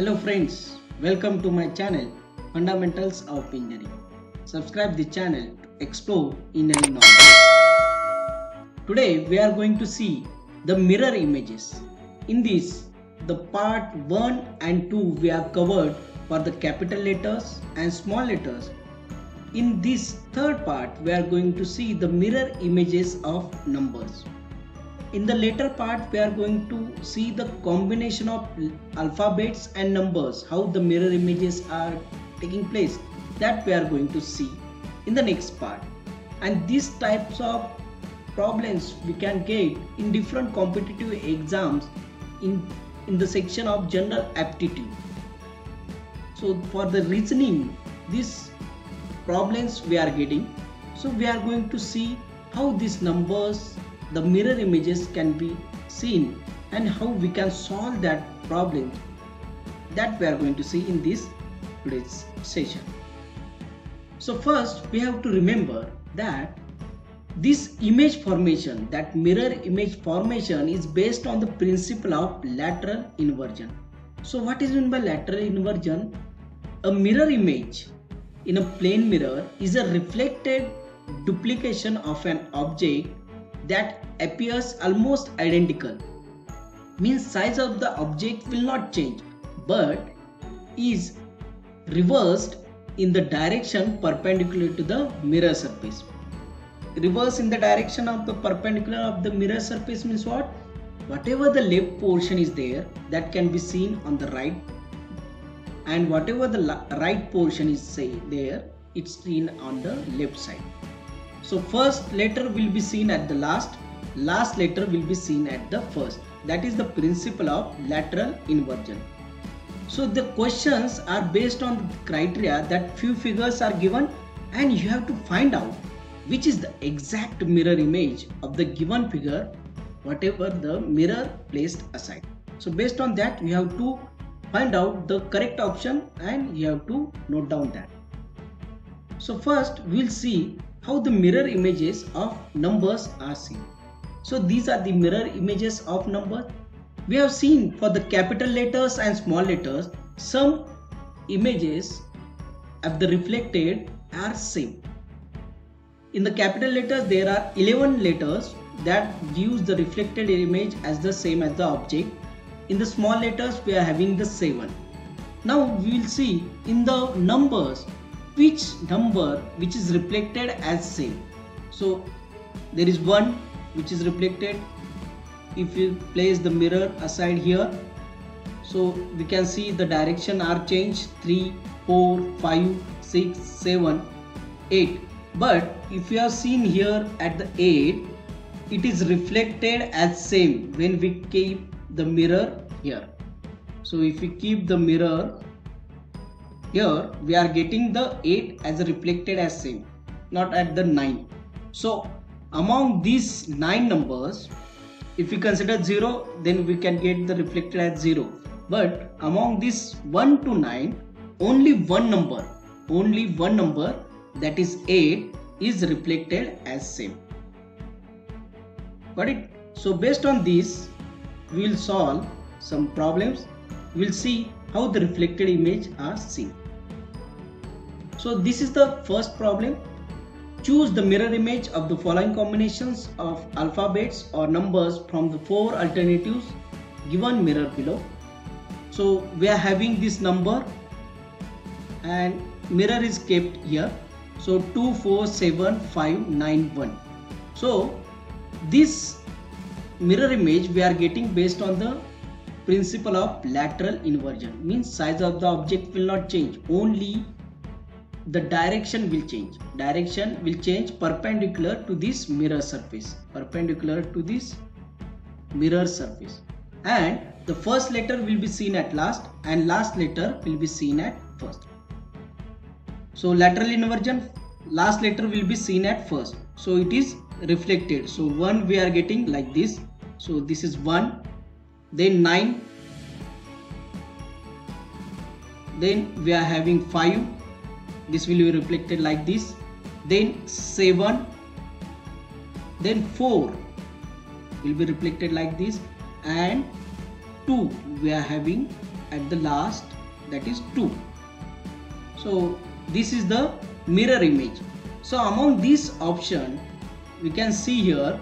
Hello friends, welcome to my channel Fundamentals of Engineering. Subscribe the channel to explore engineering knowledge. Today we are going to see the mirror images. In this, the part 1 and 2 we have covered for the capital letters and small letters. In this third part we are going to see the mirror images of numbers. In the later part we are going to see the combination of alphabets and numbers, how the mirror images are taking place, that we are going to see in the next part. And these types of problems we can get in different competitive exams in the section of general aptitude. So for the reasoning, these problems we are getting, so we are going to see how these numbers, the mirror images can be seen and how we can solve that problem, that we are going to see in this today's session. So first we have to remember that this image formation, that mirror image formation, is based on the principle of lateral inversion. So what is meant by lateral inversion? A mirror image in a plane mirror is a reflected duplication of an object that appears almost identical, means size of the object will not change but is reversed in the direction perpendicular to the mirror surface. Reverse in the direction of the perpendicular of the mirror surface means what? Whatever the left portion is there, that can be seen on the right, and whatever the right portion is there, it's seen on the left side. So first letter will be seen at the last letter will be seen at the first. That is the principle of lateral inversion. So the questions are based on the criteria that few figures are given and you have to find out which is the exact mirror image of the given figure, whatever the mirror placed aside. So based on that you have to find out the correct option and you have to note down that. So first we'll see how the mirror images of numbers are seen. So these are the mirror images of numbers. We have seen for the capital letters and small letters, some images of the reflected are same. In the capital letters there are 11 letters that gives the reflected image as the same as the object. In the small letters we are having the 7. Now we will see in the numbers which number which is reflected as same. So there is 1 which is reflected. If you place the mirror aside here, so we can see the direction are changed, 3, 4, 5, 6, 7, 8. But if you are seen here at the 8, it is reflected as same when we keep the mirror here. So if we keep the mirror here, we are getting the 8 as reflected as same, not at the 9. So among these 9 numbers, if we consider 0, then we can get the reflected as 0. But among these 1 to 9, only one number, that is 8, is reflected as same. Got it? So based on this, we will solve some problems. We will see how the reflected image are seen. So this is the first problem. Choose the mirror image of the following combinations of alphabets or numbers from the 4 alternatives given mirror below. So we are having this number and mirror is kept here. So 2, 4, 7, 5, 9, 1. So this mirror image we are getting based on the principle of lateral inversion, means size of the object will not change, only the direction will change. Direction will change perpendicular to this mirror surface, and the first letter will be seen at last and last letter will be seen at first. So lateral inversion, last letter will be seen at first, so it is reflected. So 1 we are getting like this, so this is 1, then 9, then we are having 5, this will be reflected like this, then 7, then 4 will be reflected like this, and 2 we are having at the last, that is 2. So this is the mirror image. So among this option, we can see here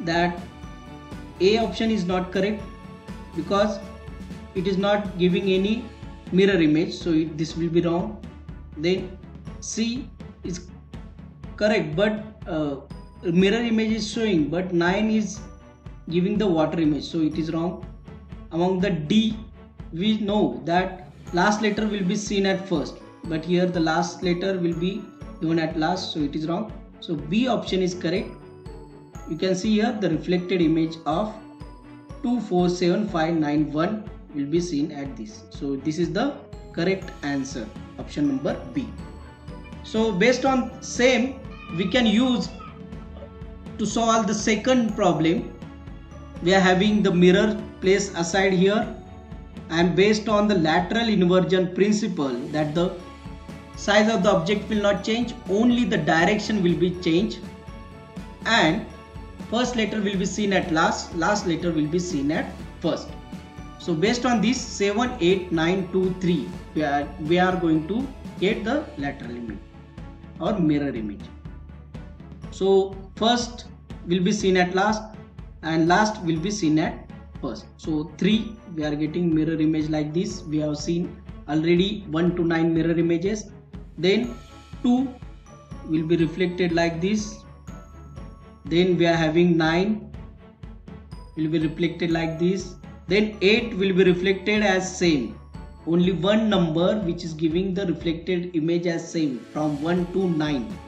that A option is not correct because it is not giving any mirror image, so this will be wrong. Then C is correct, but mirror image is showing, but 9 is giving the water image, so it is wrong. Among the D, we know that last letter will be seen at first, but here the last letter will be given at last, so it is wrong. So B option is correct. You can see here the reflected image of 247591 will be seen at this. So this is the correct answer, option number B. So based on same, we can use to solve the second problem. We are having the mirror placed aside here, and based on the lateral inversion principle, that the size of the object will not change, only the direction will be changed, and first letter will be seen at last, last letter will be seen at first. So based on this 7, 8, 9, 2, 3, we are going to get the lateral image or mirror image. So first will be seen at last and last will be seen at first. So 3, we are getting mirror image like this. We have seen already 1 to 9 mirror images. Then 2 will be reflected like this. Then we are having 9 will be reflected like this. Then 8 will be reflected as same. Only one number which is giving the reflected image as same from 1 to 9.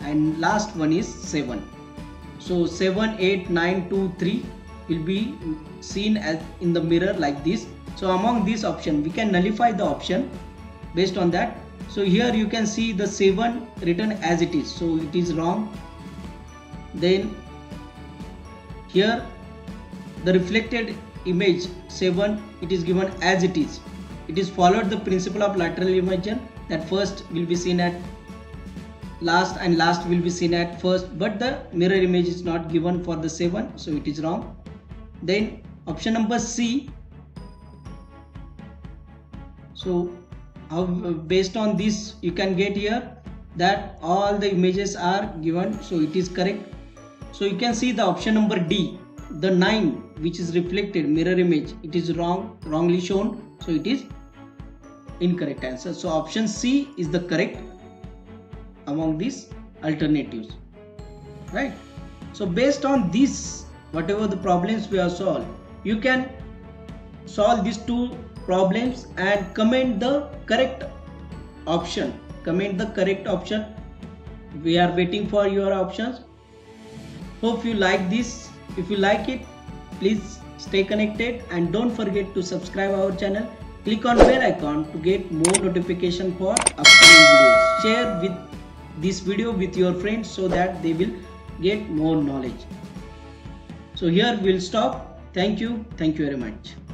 And last one is 7. So 7, 8, 9, 2, 3 will be seen as in the mirror like this. So among these option, we can nullify the option based on that. So here you can see the 7 written as it is. So it is wrong. Then here the reflected image 7, it is given as it is. It is followed the principle of lateral inversion, that first will be seen at last and last will be seen at first, but the mirror image is not given for the 7, so it is wrong. Then option number C. So based on this, you can get here that all the images are given, so it is correct. So you can see the option number D, the 9 which is reflected mirror image, it is wrongly shown, so it is incorrect answer. So option C is the correct among these alternatives, right? So based on this, whatever the problems we have solved, you can solve these two problems and comment the correct option. We are waiting for your options. Hope you like this. If you like it, please stay connected and don't forget to subscribe our channel. Click on bell icon to get more notification for upcoming videos. Share this video with your friends so that they will get more knowledge. So here we'll stop. Thank you. Thank you very much.